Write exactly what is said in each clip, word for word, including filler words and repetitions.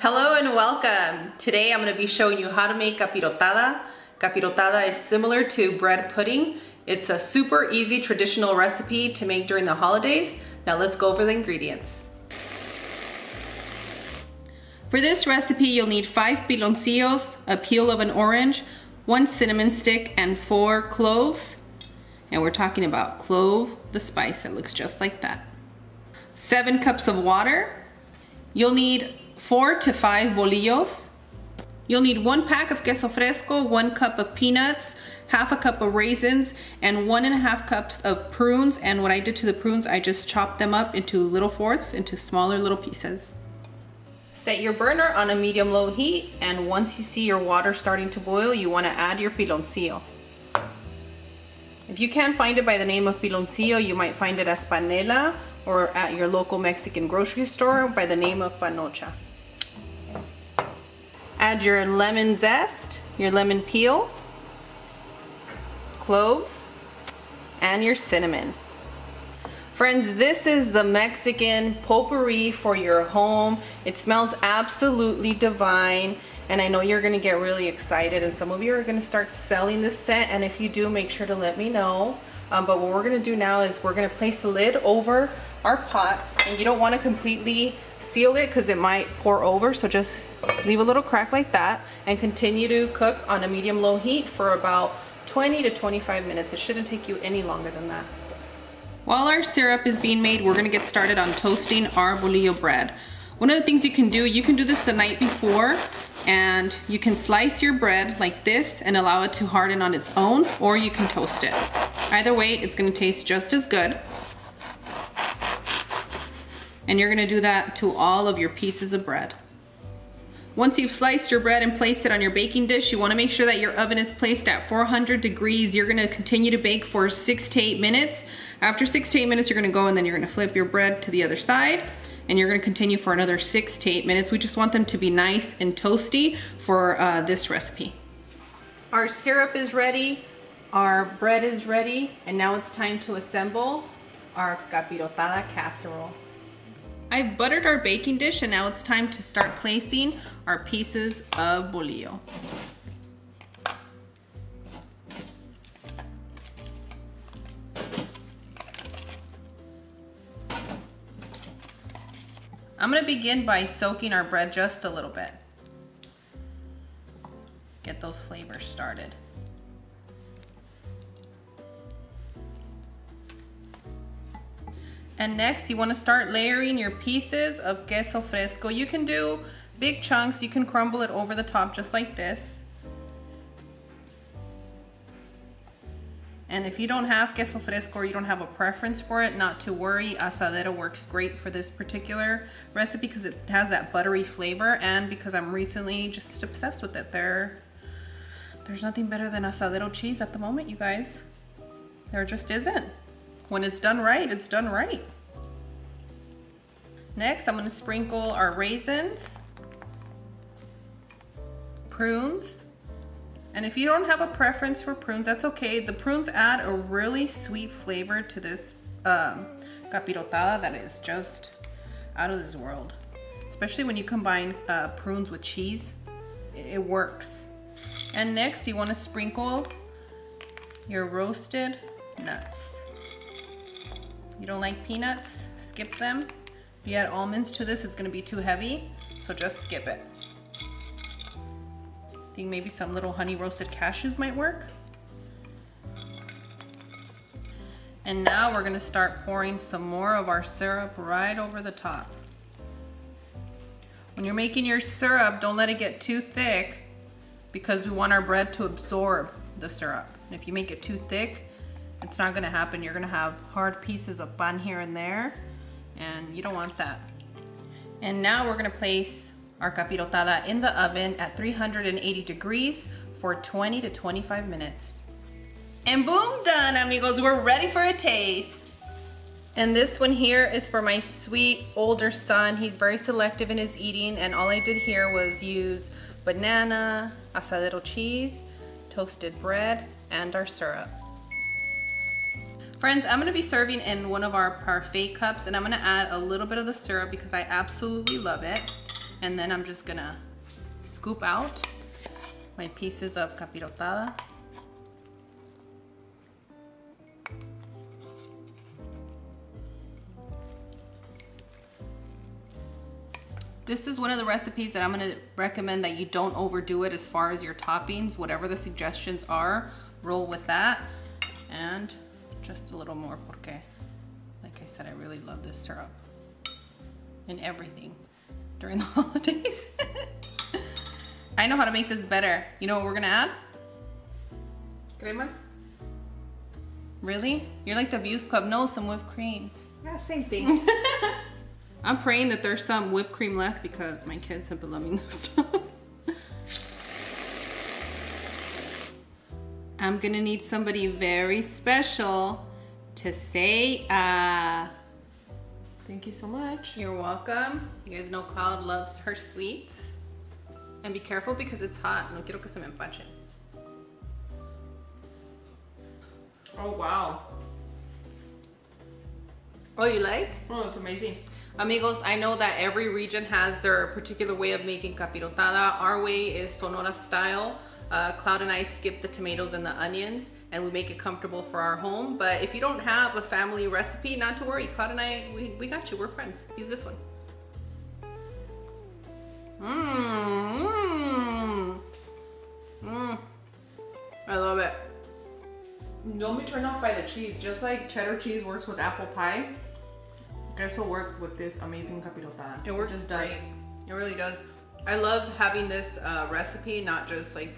Hello and welcome! Today I'm going to be showing you how to make capirotada. Capirotada is similar to bread pudding. It's a super easy traditional recipe to make during the holidays. Now let's go over the ingredients. For this recipe you'll need five piloncillos, a peel of an orange, one cinnamon stick, and four cloves. And we're talking about clove, the spice that looks just like that. Seven cups of water. You'll need four to five bolillos. You'll need one pack of queso fresco, one cup of peanuts, half a cup of raisins, and one and a half cups of prunes. And what I did to the prunes, I just chopped them up into little fourths, into smaller little pieces. Set your burner on a medium-low heat, and once you see your water starting to boil, you want to add your piloncillo. If you can't find it by the name of piloncillo, you might find it as panela or at your local Mexican grocery store by the name of panocha. Add your lemon zest, your lemon peel, cloves, and your cinnamon. Friends, this is the Mexican potpourri for your home. It smells absolutely divine, and I know you're gonna get really excited, and some of you are gonna start selling this scent, and if you do, make sure to let me know. Um, but what we're gonna do now is we're gonna place the lid over our pot, and you don't wanna completely seal it because it might pour over, so just leave a little crack like that and continue to cook on a medium-low heat for about twenty to twenty-five minutes. It shouldn't take you any longer than that. While our syrup is being made, we're gonna get started on toasting our bolillo bread. One of the things you can do, you can do this the night before, and you can slice your bread like this and allow it to harden on its own, or you can toast it. Either way, it's gonna taste just as good. And you're gonna do that to all of your pieces of bread. Once you've sliced your bread and placed it on your baking dish, you wanna make sure that your oven is placed at four hundred degrees. You're gonna continue to bake for six to eight minutes. After six to eight minutes, you're gonna go and then you're gonna flip your bread to the other side, and you're gonna continue for another six to eight minutes. We just want them to be nice and toasty for uh, this recipe. Our syrup is ready, our bread is ready, and now it's time to assemble our capirotada casserole. I've buttered our baking dish, and now it's time to start placing our pieces of bolillo. I'm gonna begin by soaking our bread just a little bit. Get those flavors started. And next, you wanna start layering your pieces of queso fresco. You can do big chunks, you can crumble it over the top just like this. And if you don't have queso fresco or you don't have a preference for it, not to worry, asadero works great for this particular recipe because it has that buttery flavor, and because I'm recently just obsessed with it. There, there's nothing better than asadero cheese at the moment, you guys. There just isn't. When it's done right, it's done right. Next, I'm gonna sprinkle our raisins, prunes, and if you don't have a preference for prunes, that's okay. The prunes add a really sweet flavor to this um, capirotada that is just out of this world. Especially when you combine uh, prunes with cheese, it, it works. And next, you wanna sprinkle your roasted nuts. You don't like peanuts? Skip them. If you add almonds to this, it's gonna be too heavy, so just skip it. I think maybe some little honey roasted cashews might work. And now we're gonna start pouring some more of our syrup right over the top. When you're making your syrup, don't let it get too thick because we want our bread to absorb the syrup. And if you make it too thick, it's not gonna happen. You're gonna have hard pieces of pan here and there, and you don't want that. And now we're gonna place our capirotada in the oven at three hundred eighty degrees for twenty to twenty-five minutes. And boom, done, amigos. We're ready for a taste. And this one here is for my sweet older son. He's very selective in his eating, and all I did here was use banana, asadero cheese, toasted bread, and our syrup. Friends, I'm gonna be serving in one of our parfait cups, and I'm gonna add a little bit of the syrup because I absolutely love it. And then I'm just gonna scoop out my pieces of capirotada. This is one of the recipes that I'm gonna recommend that you don't overdo it as far as your toppings. Whatever the suggestions are, roll with that. And just a little more, porque, like I said, I really love this syrup in everything during the holidays. I know how to make this better. You know what we're gonna add? Crema. Really? You're like the Views Club. No, some whipped cream. Yeah, same thing. I'm praying that there's some whipped cream left because my kids have been loving this stuff. I'm gonna need somebody very special to say uh thank you so much. You're welcome. You guys know Cloud loves her sweets. And be careful because it's hot. No quiero que se me empachen. Oh wow. Oh, you like? Oh, it's amazing. Amigos, I know that every region has their particular way of making capirotada. Our way is Sonora style. Uh, Cloud and I skip the tomatoes and the onions and we make it comfortable for our home. But if you don't have a family recipe, not to worry. Cloud and I, we, we got you. We're friends. Use this one. Mmm. Mmm. I love it. Don't be turned off by the cheese. Just like cheddar cheese works with apple pie, queso works with this amazing capirotada. It works, it just great. Does. It really does. I love having this uh, recipe, not just like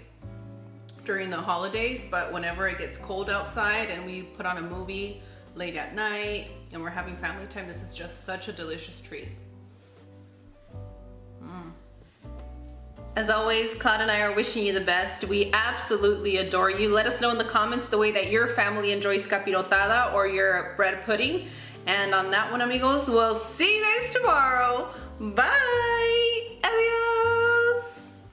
during the holidays, but whenever it gets cold outside and we put on a movie late at night and we're having family time, this is just such a delicious treat. Mm. As always, Cloud and I are wishing you the best. We absolutely adore you. Let us know in the comments the way that your family enjoys capirotada or your bread pudding. And on that one, amigos, we'll see you guys tomorrow. Bye!